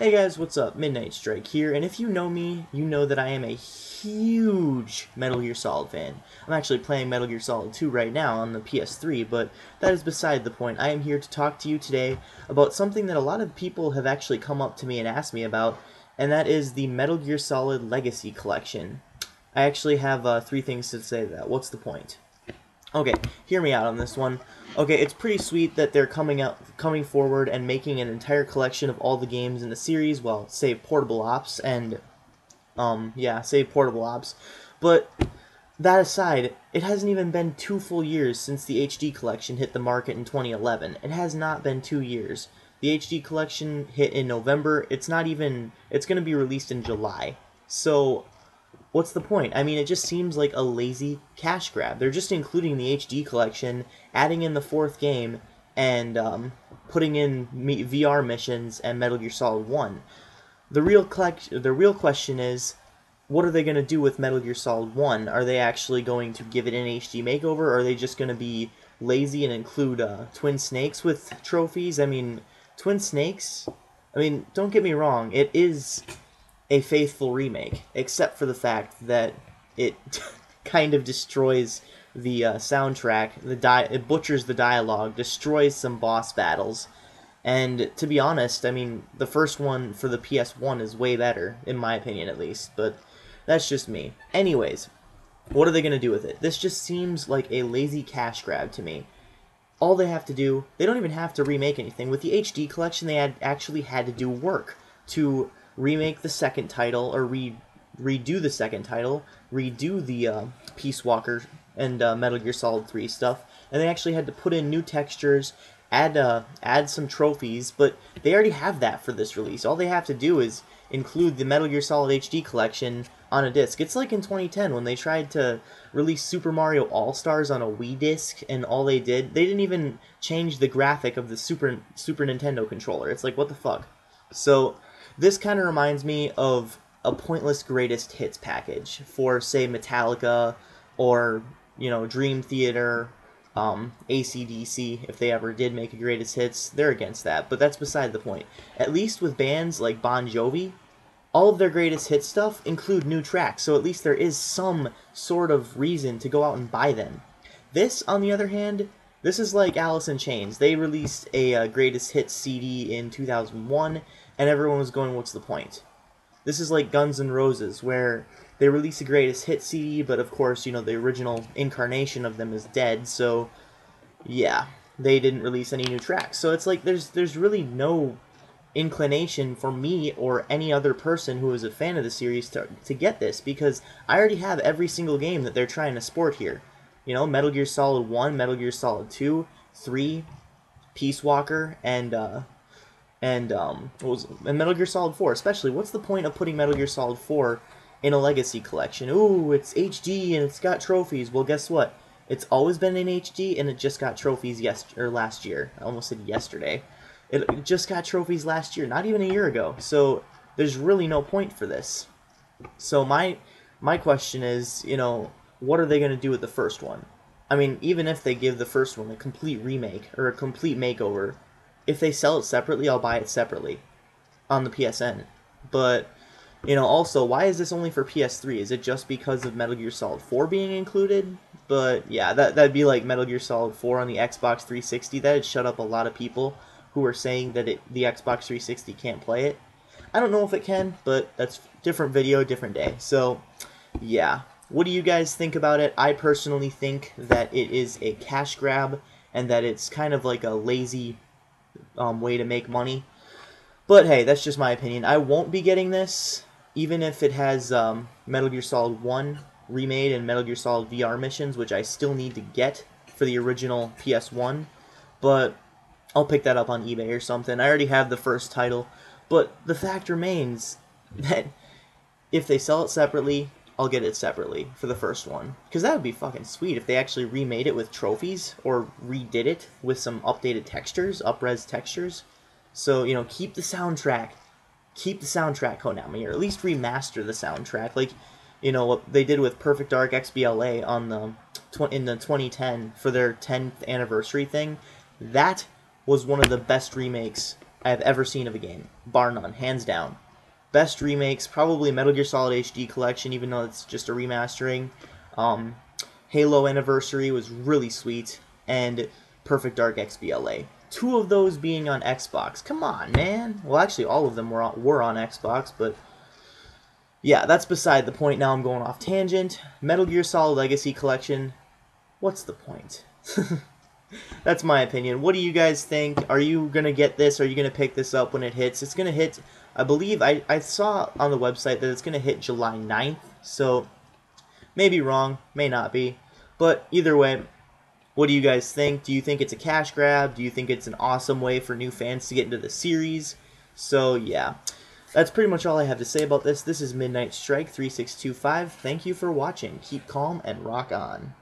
Hey guys, what's up? Midnight Strike here, and if you know me, you know that I am a huge Metal Gear Solid fan. I'm actually playing Metal Gear Solid 2 right now on the PS3, but that is beside the point. I am here to talk to you today about something that a lot of people have actually come up to me and asked me about, and that is the Metal Gear Solid Legacy Collection. I actually have three things to say to that. What's the point? Okay, hear me out on this one. Okay, it's pretty sweet that they're coming forward and making an entire collection of all the games in the series, well, save Portable Ops, and, yeah, save Portable Ops. But that aside, it hasn't even been 2 full years since the HD Collection hit the market in 2011. It has not been 2 years. The HD Collection hit in November. It's not even, it's going to be released in July. So what's the point? I mean, it just seems like a lazy cash grab. They're just including the HD collection, adding in the 4th game, and putting in VR missions and Metal Gear Solid 1. The real question is, what are they going to do with Metal Gear Solid 1? Are they actually going to give it an HD makeover, or are they just going to be lazy and include Twin Snakes with trophies? I mean, Twin Snakes? I mean, don't get me wrong, it is a faithful remake, except for the fact that it kind of destroys the soundtrack, it butchers the dialogue, destroys some boss battles, and to be honest, I mean, the first one for the PS1 is way better, in my opinion at least, but that's just me. Anyways, what are they going to do with it? This just seems like a lazy cash grab to me. All they have to do, they don't even have to remake anything. With the HD collection, they actually had to do work to remake the second title, or redo the second title, redo the Peace Walker and Metal Gear Solid 3 stuff, and they actually had to put in new textures, add some trophies, but they already have that for this release. All they have to do is include the Metal Gear Solid HD collection on a disc. It's like in 2010 when they tried to release Super Mario All-Stars on a Wii disc, and all they didn't even change the graphic of the Super Nintendo controller. It's like, what the fuck? So this kind of reminds me of a pointless greatest hits package for, say, Metallica or, you know, Dream Theater, ACDC, if they ever did make a greatest hits. They're against that, but that's beside the point. At least with bands like Bon Jovi, all of their greatest hits stuff include new tracks, so at least there is some sort of reason to go out and buy them. This, on the other hand, this is like Alice in Chains. They released a greatest hits CD in 2001, and everyone was going, what's the point? This is like Guns N' Roses, where they release the greatest hit CD, but of course, you know, the original incarnation of them is dead, so yeah, they didn't release any new tracks. So it's like there's really no inclination for me or any other person who is a fan of the series to get this, because I already have every single game that they're trying to sport here. You know, Metal Gear Solid 1, Metal Gear Solid 2, 3, Peace Walker, and Metal Gear Solid 4, especially. What's the point of putting Metal Gear Solid 4 in a legacy collection? Ooh, it's HD and it's got trophies. Well, guess what? It's always been in HD, and it just got trophies last year. I almost said yesterday. It just got trophies last year, not even a year ago. So there's really no point for this. So my question is, you know, what are they going to do with the first one? I mean, even if they give the first one a complete remake or a complete makeover, if they sell it separately, I'll buy it separately on the PSN. But, you know, also, why is this only for PS3? Is it just because of Metal Gear Solid 4 being included? But, yeah, that'd be like Metal Gear Solid 4 on the Xbox 360. That'd shut up a lot of people who are saying that the Xbox 360 can't play it. I don't know if it can, but that's different video, different day. So, yeah. What do you guys think about it? I personally think that it is a cash grab and that it's kind of like a lazy way to make money, but hey, that's just my opinion. I won't be getting this, even if it has Metal Gear Solid 1 remade and Metal Gear Solid VR Missions, which I still need to get for the original PS1, but I'll pick that up on eBay or something. I already have the first title, but the fact remains that if they sell it separately, I'll get it separately for the first one, because that would be fucking sweet if they actually remade it with trophies or redid it with some updated textures, up-res textures. So, you know, keep the soundtrack, Konami, or at least remaster the soundtrack, like, you know, what they did with Perfect Dark XBLA on in the 2010 for their 10th anniversary thing. That was one of the best remakes I have ever seen of a game, bar none, hands down. Best remakes, probably Metal Gear Solid HD Collection, even though it's just a remastering. Halo Anniversary was really sweet, and Perfect Dark XBLA. Two of those being on Xbox. Come on, man. Well, actually, all of them were on Xbox, but yeah, that's beside the point. Now I'm going off tangent. Metal Gear Solid Legacy Collection. What's the point? That's my opinion. What do you guys think? Are you going to get this? Are you going to pick this up when it hits? It's going to hit, I believe, I saw on the website that it's going to hit July 9th. So, may be wrong, may not be. But either way, what do you guys think? Do you think it's a cash grab? Do you think it's an awesome way for new fans to get into the series? So, yeah. That's pretty much all I have to say about this. This is Midnight Strike 3625. Thank you for watching. Keep calm and rock on.